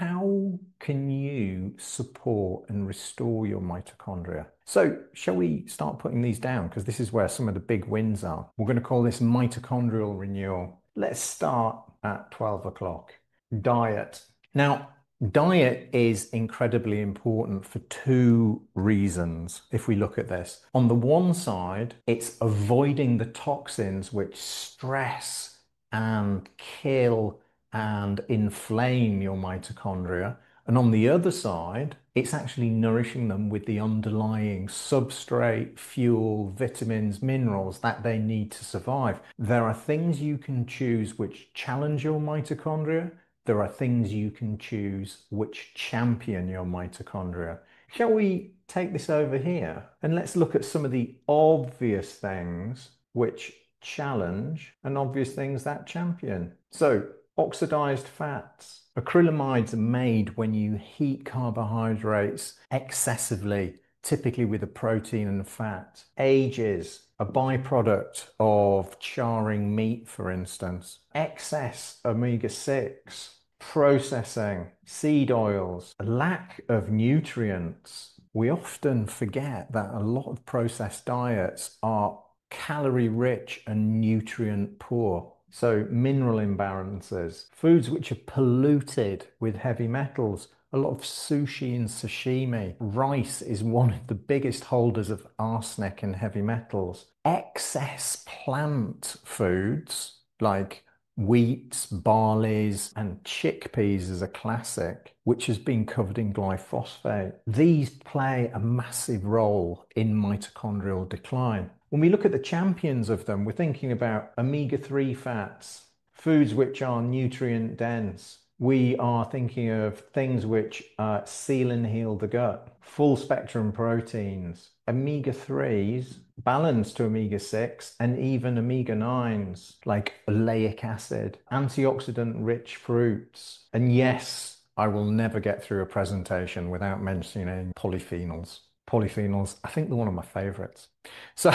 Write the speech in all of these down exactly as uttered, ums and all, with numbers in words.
how can you support and restore your mitochondria? So shall we start putting these down? Because this is where some of the big wins are. We're going to call this mitochondrial renewal. Let's start at twelve o'clock. Diet. Now, diet is incredibly important for two reasons if we look at this. On the one side, it's avoiding the toxins which stress and kill and inflame your mitochondria. And on the other side, it's actually nourishing them with the underlying substrate, fuel, vitamins, minerals that they need to survive. There are things you can choose which challenge your mitochondria. There are things you can choose which champion your mitochondria. Shall we take this over here? And let's look at some of the obvious things which challenge and obvious things that champion. So oxidized fats. Acrylamides are made when you heat carbohydrates excessively, typically with a protein and a fat. Ages, a byproduct of charring meat, for instance. Excess omega six, processing, seed oils, a lack of nutrients. We often forget that a lot of processed diets are calorie rich and nutrient poor. So mineral imbalances, foods which are polluted with heavy metals, a lot of sushi and sashimi. Rice is one of the biggest holders of arsenic and heavy metals. Excess plant foods like wheats, barleys, and chickpeas is a classic, which has been covered in glyphosate. These play a massive role in mitochondrial decline. When we look at the champions of them, we're thinking about omega three fats, foods which are nutrient dense. We are thinking of things which uh, seal and heal the gut, full spectrum proteins, omega threes, balanced to omega six, and even omega nines, like oleic acid, antioxidant-rich fruits. And yes, I will never get through a presentation without mentioning polyphenols. Polyphenols, I think they're one of my favorites. So,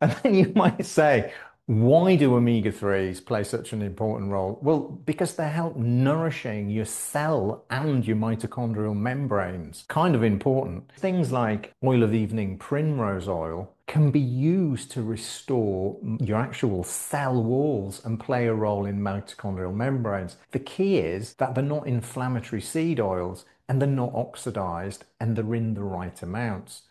and then you might say, why do omega threes play such an important role? Well, because they help nourishing your cell and your mitochondrial membranes. Kind of important. Things like oil of evening primrose oil can be used to restore your actual cell walls and play a role in mitochondrial membranes. The key is that they're not inflammatory seed oils, and they're not oxidized, and they're in the right amounts.